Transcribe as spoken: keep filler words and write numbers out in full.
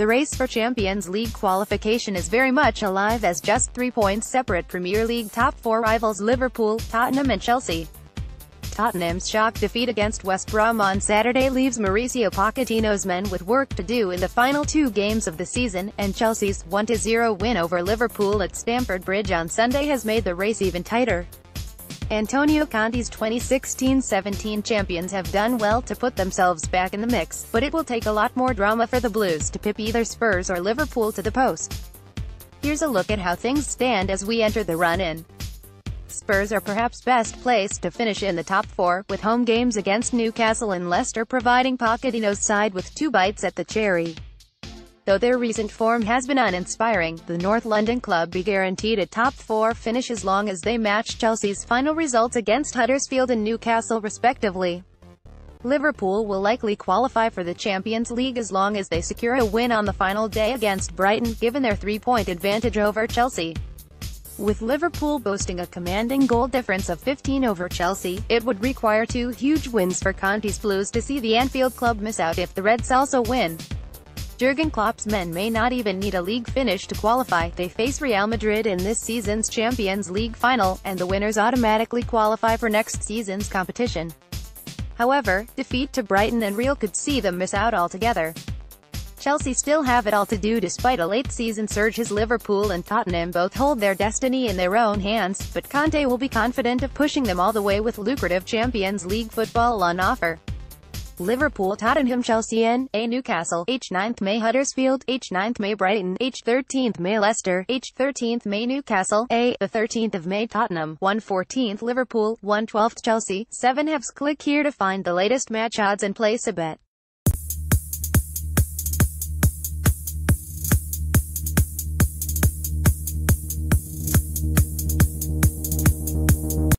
The race for Champions League qualification is very much alive, as just three points separate Premier League top four rivals Liverpool, Tottenham and Chelsea. Tottenham's shock defeat against West Brom on Saturday leaves Mauricio Pochettino's men with work to do in the final two games of the season, and Chelsea's one nil win over Liverpool at Stamford Bridge on Sunday has made the race even tighter. Antonio Conte's twenty sixteen seventeen champions have done well to put themselves back in the mix, but it will take a lot more drama for the Blues to pip either Spurs or Liverpool to the post. Here's a look at how things stand as we enter the run-in. Spurs are perhaps best placed to finish in the top four, with home games against Newcastle and Leicester providing Pochettino's side with two bites at the cherry. Though their recent form has been uninspiring, the North London club be guaranteed a top four finish as long as they match Chelsea's final results against Huddersfield and Newcastle respectively. Liverpool will likely qualify for the Champions League as long as they secure a win on the final day against Brighton, given their three-point advantage over Chelsea. With Liverpool boasting a commanding goal difference of fifteen over Chelsea, it would require two huge wins for Conte's Blues to see the Anfield club miss out if the Reds also win. Jurgen Klopp's men may not even need a league finish to qualify. They face Real Madrid in this season's Champions League final, and the winners automatically qualify for next season's competition. However, defeat to Brighton and Real could see them miss out altogether. Chelsea still have it all to do despite a late-season surge, as Liverpool and Tottenham both hold their destiny in their own hands, but Conte will be confident of pushing them all the way with lucrative Champions League football on offer. Liverpool, Tottenham, Chelsea, N A Newcastle, H ninth May Huddersfield, H ninth May Brighton, H thirteenth May Leicester, H thirteenth May Newcastle, A thirteenth of May Tottenham, one fourteenth Liverpool, one twelfth Chelsea. seven halves. Click here to find the latest match odds and place a bet.